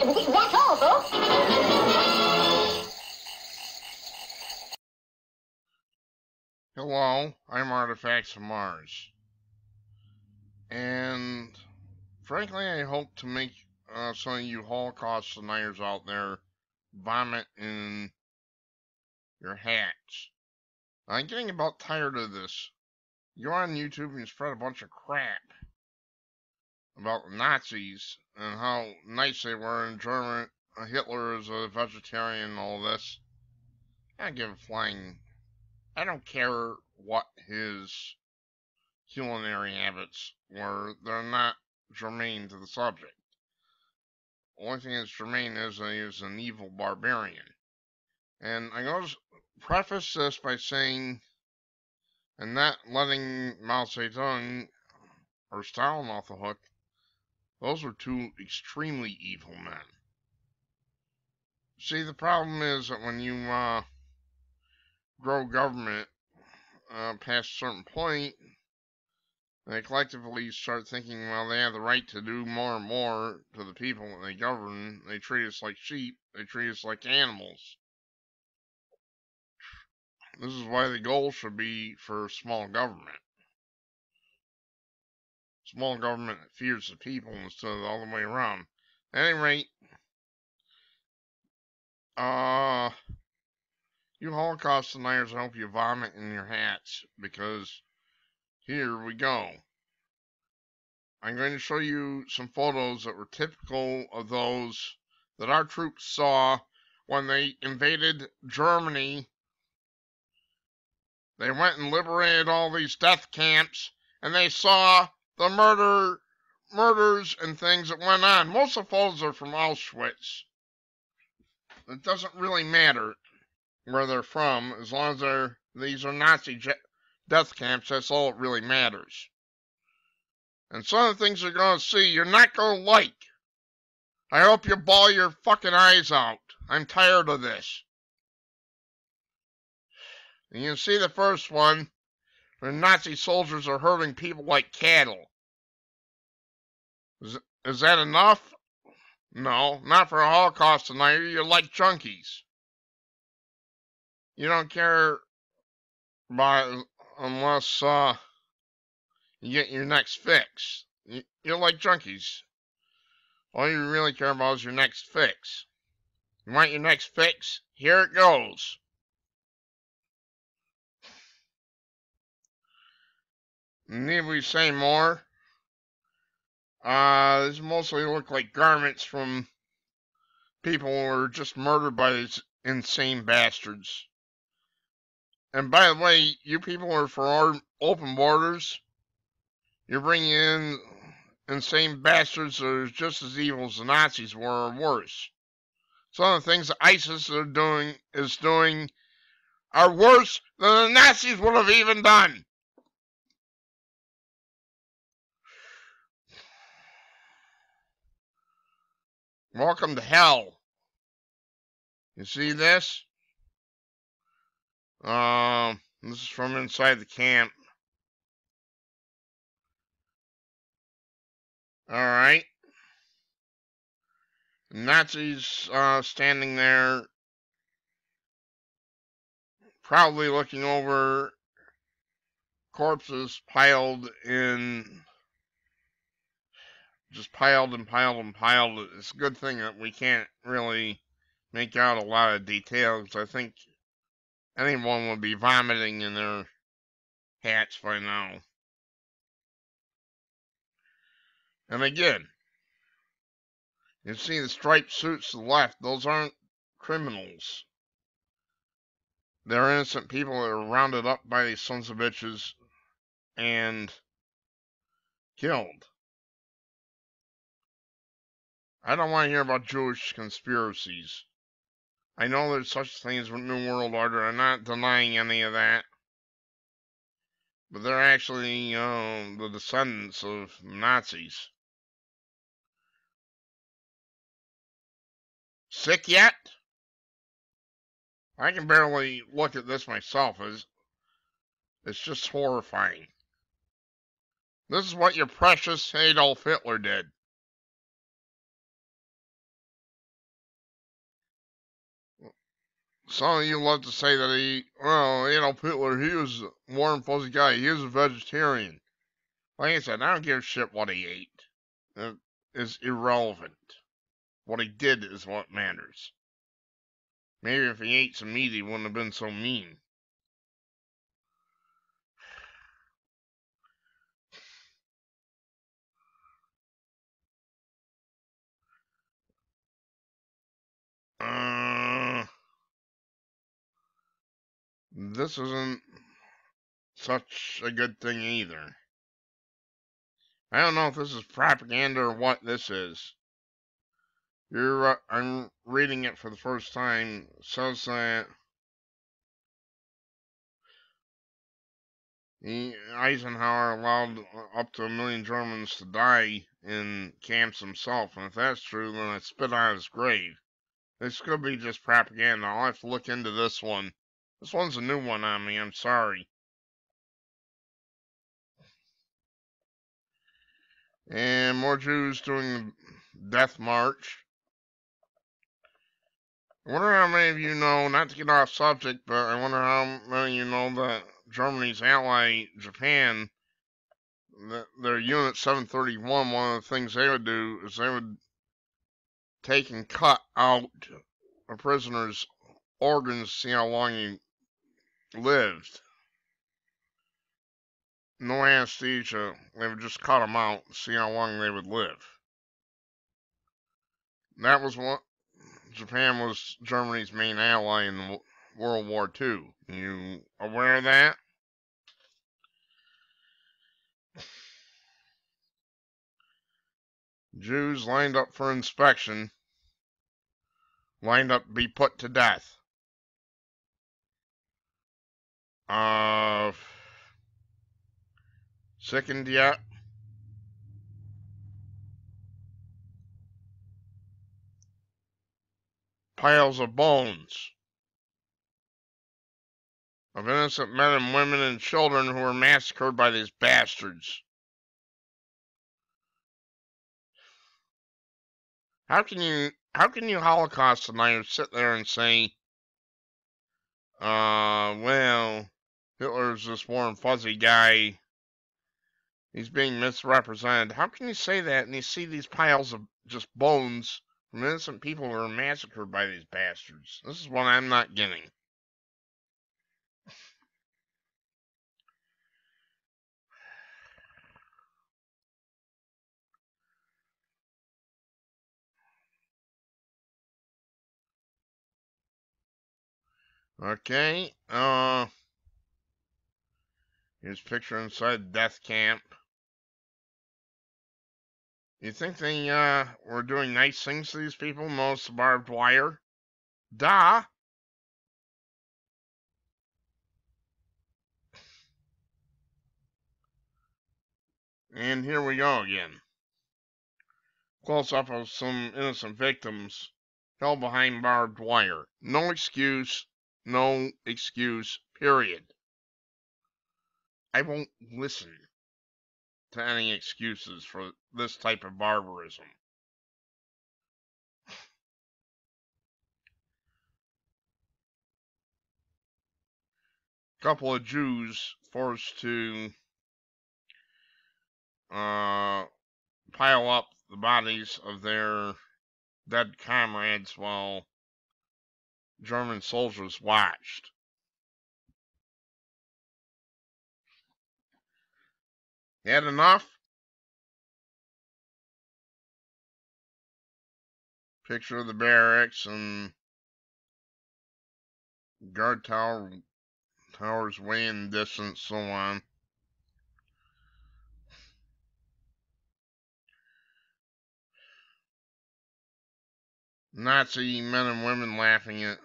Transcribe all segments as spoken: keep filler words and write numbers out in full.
That's all, folks. Hello, I'm Artifacts of Mars. And frankly, I hope to make uh, some of you Holocaust deniers out there vomit in your hats. I'm getting about tired of this. You go on YouTube and spread a bunch of crap about the Nazis and how nice they were and German uh, Hitler is a vegetarian and all this. I don't give a flying. I don't care what his culinary habits were. They're not germane to the subject. The only thing that's germane is that he was an evil barbarian. And I go to preface this by saying, and not letting Mao Zedong or Stalin off the hook, those were two extremely evil men. See, the problem is that when you uh, grow government uh, past a certain point, they collectively start thinking, well, they have the right to do more and more to the people that they govern. They treat us like sheep. They treat us like animals. This is why the goal should be for small government. Small government that fears the people instead of all the way around. At any rate, uh, you Holocaust deniers, I hope you vomit in your hats, because here we go. I'm going to show you some photos that were typical of those that our troops saw when they invaded Germany. They went and liberated all these death camps, and they saw the murder, murders and things that went on. Most of the photos are from Auschwitz. It doesn't really matter where they're from, as long as they're, these are Nazi je- death camps, that's all that really matters. And some of the things you're going to see, you're not going to like. I hope you bawl your fucking eyes out. I'm tired of this. And you can see the first one, where Nazi soldiers are herding people like cattle. Is, is that enough? No, not for a Holocaust denier. You're like junkies. You don't care about it unless uh, you get your next fix. You, you're like junkies. All you really care about is your next fix. You want your next fix? Here it goes. Need we say more? Uh, these mostly look like garments from people who were just murdered by these insane bastards. And by the way, you people are for our open borders. You're bringing in insane bastards that are just as evil as the Nazis were, or worse. Some of the things that ISIS are doing is doing are worse than the Nazis would have even done. Welcome to hell. You see this? Uh, this is from inside the camp. Alright. Nazis uh, standing there, proudly looking over corpses piled in... Just piled and piled and piled. It's a good thing that we can't really make out a lot of details. I think anyone would be vomiting in their hats by now. And again, you see the striped suits to the left. Those aren't criminals. They're innocent people that are rounded up by these sons of bitches and killed. I don't want to hear about Jewish conspiracies. I know there's such things with New World Order. I'm not denying any of that. But they're actually uh, the descendants of Nazis. Sick yet? I can barely look at this myself. It's, it's just horrifying. This is what your precious Adolf Hitler did. some of you love to say that he, well, Adolf Hitler, he was a warm, fuzzy guy. He was a vegetarian. Like I said, I don't give a shit what he ate. It is irrelevant. What he did is what matters. Maybe if he ate some meat, he wouldn't have been so mean. Uh, this isn't such a good thing either. I don't know if this is propaganda or what this is. You're, uh, I'm reading it for the first time. Says that Eisenhower allowed up to a million Germans to die in camps himself, and if that's true, then I spit on his grave. This could be just propaganda. I'll have to look into this one. This one's a new one on me. I'm sorry. And more Jews doing the death march. I wonder how many of you know, not to get off subject, but I wonder how many of you know that Germany's ally, Japan, that their Unit seven thirty-one, one of the things they would do is they would take and cut out a prisoner's organs to see how long he lived. No anesthesia. They would just cut them out and see how long they would live. That was what Japan was Germany's main ally in World War Two. You aware of that? Jews lined up for inspection, lined up to be put to death. Uh, sickened yet? Piles of bones of innocent men and women and children who were massacred by these bastards. How can you, how can you Holocaust deniers sit there and say, uh, well, Hitler's this warm, fuzzy guy. He's being misrepresented. How can you say that and you see these piles of just bones from innocent people who are massacred by these bastards? This is what I'm not getting. Okay, uh, here's a picture inside death camp. You think they, uh, were doing nice things to these people? Most barbed wire? Duh! And here we go again. Close up of some innocent victims held behind barbed wire. No excuse. No excuse, period. I won't listen to any excuses for this type of barbarism. A couple of Jews forced to uh, pile up the bodies of their dead comrades while German soldiers watched. Had enough? Picture of the barracks and guard tower, towers way in distance, so on. Nazi men and women laughing at,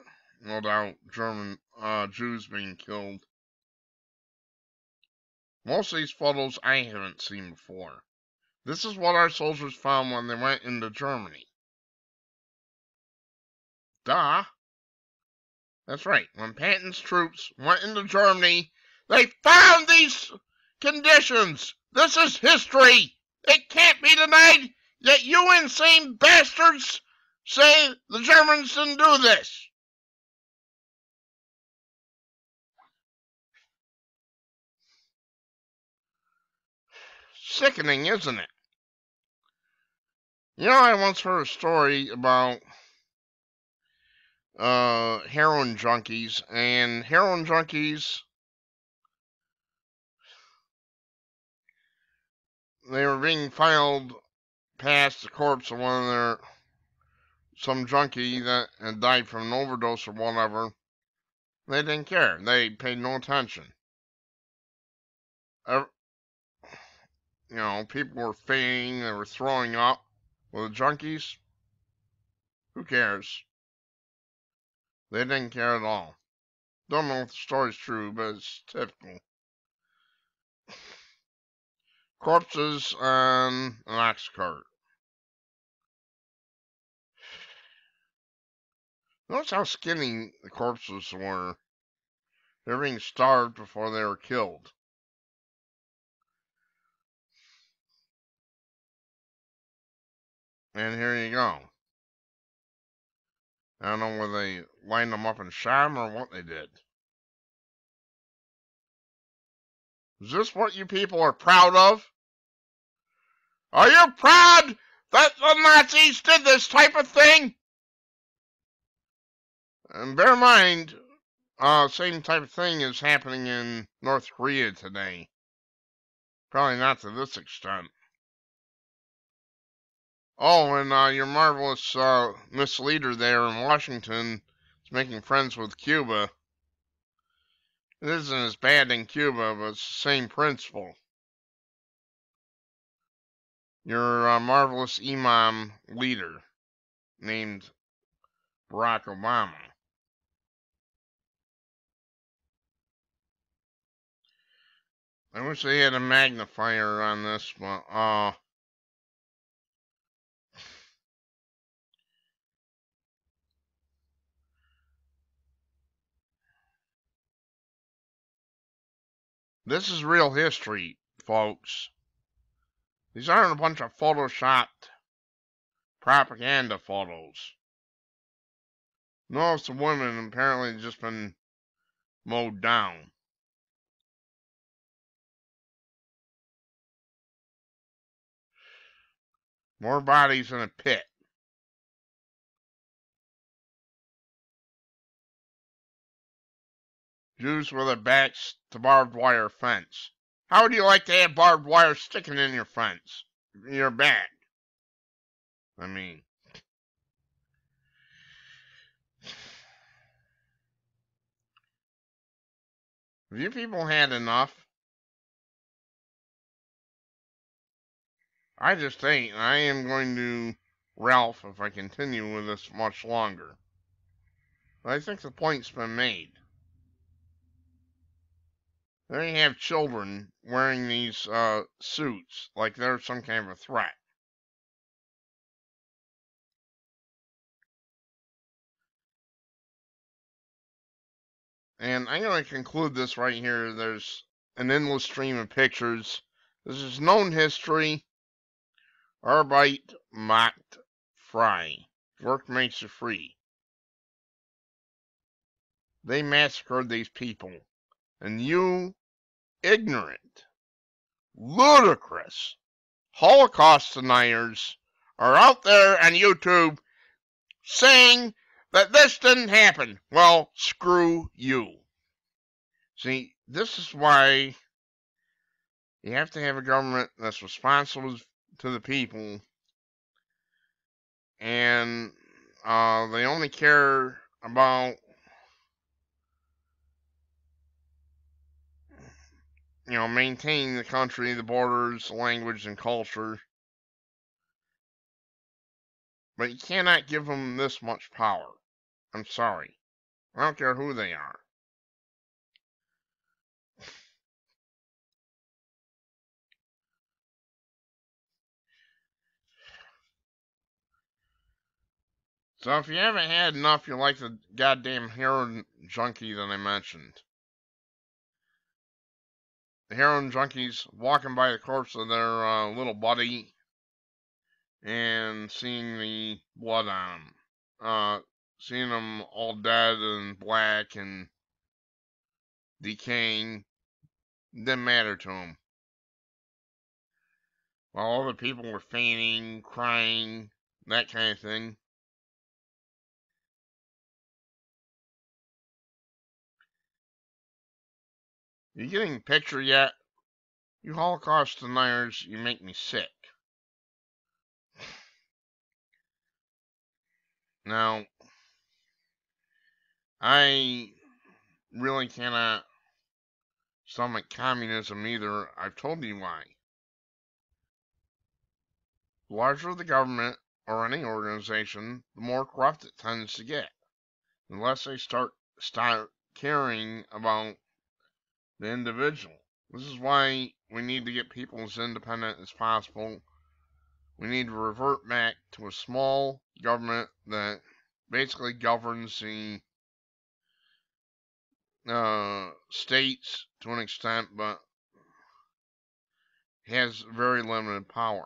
no doubt, German uh, Jews being killed. Most of these photos I haven't seen before. This is what our soldiers found when they went into Germany. Duh. That's right. When Patton's troops went into Germany, they found these conditions. This is history. It can't be denied. Yet you insane bastards say the Germans didn't do this. sickening, isn't it? You know, I once heard a story about uh, heroin junkies, and heroin junkies, they were being filed past the corpse of one of their, some junkie that had died from an overdose or whatever. They didn't care. They paid no attention. Every, you know, people were fainting, they were throwing up. Well, the junkies, who cares? They didn't care at all. Don't know if the story's true, but it's typical. Corpses on an ox cart. Notice how skinny the corpses were. They were being starved before they were killed. And here you go. I don't know whether they lined them up and shot them or what they did. Is this what you people are proud of? Are you proud that the Nazis did this type of thing? And bear in mind, uh, same type of thing is happening in North Korea today. Probably not to this extent. Oh, and uh, your marvelous uh, misleader there in Washington is making friends with Cuba. It isn't as bad in Cuba, but it's the same principle. Your uh, marvelous imam leader named Barack Obama. I wish they had a magnifier on this, but uh... this is real history, folks. These aren't a bunch of photoshopped propaganda photos. Notice the women apparently just been mowed down. More bodies in a pit. Jews with their backs to barbed wire fence. How would you like to have barbed wire sticking in your fence? Your back. I mean. Have you people had enough? I just ain't. I am going to Ralph if I continue with this much longer. But I think the point's been made. There you have children wearing these uh, suits like they're some kind of a threat. And I'm going to conclude this right here. There's an endless stream of pictures. This is known history. Arbeit macht frei. Work makes you free. They massacred these people. And you, ignorant, ludicrous Holocaust deniers are out there on YouTube saying that this didn't happen. Well, screw you. See, this is why you have to have a government that's responsible to the people, and uh, they only care about, you know, maintaining the country, the borders, the language, and culture. But you cannot give them this much power. I'm sorry. I don't care who they are. So if you haven't had enough, you're like the goddamn heroin junkie that I mentioned. The heroin junkies walking by the corpse of their uh, little buddy and seeing the blood on them. Uh, seeing them all dead and black and decaying didn't matter to them. while all the people were fainting, crying, that kind of thing. You getting a picture yet? You Holocaust deniers, you make me sick. Now, I really cannot stomach communism either. I've told you why. The larger the government or any organization, the more corrupt it tends to get, unless they start start caring about the individual. This is why we need to get people as independent as possible. We need to revert back to a small government that basically governs the uh, states to an extent, but has very limited power.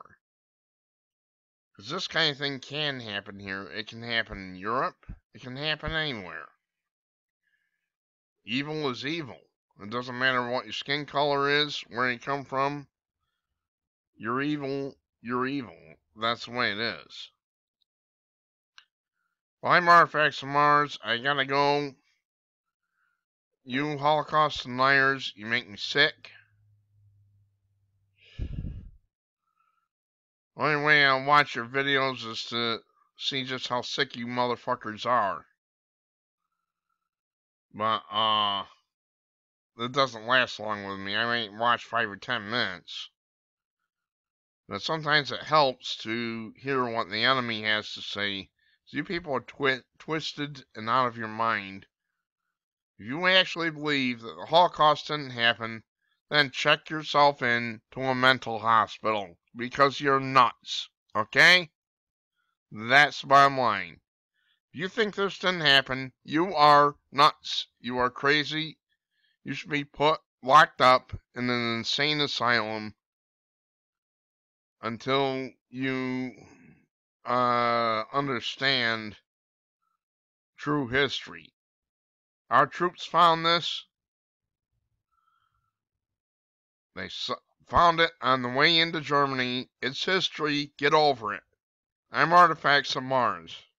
Because this kind of thing can happen here. It can happen in Europe. It can happen anywhere. Evil is evil. It doesn't matter what your skin color is, where you come from. You're evil. You're evil. That's the way it is. Well, I'm Artifacts of Mars. I gotta go. You Holocaust deniers, you make me sick. Only way I'll watch your videos is to see just how sick you motherfuckers are. But, uh... it doesn't last long with me. I might watch five or ten minutes. But sometimes it helps to hear what the enemy has to say. So you people are twi twisted and out of your mind. If you actually believe that the Holocaust didn't happen, then check yourself in to a mental hospital. Because you're nuts. Okay? That's the bottom line. If you think this didn't happen, you are nuts. You are crazy. You should be put locked up in an insane asylum until you uh, understand true history. Our troops found this. They found it on the way into Germany. It's history. Get over it. I'm Artifacts of Mars.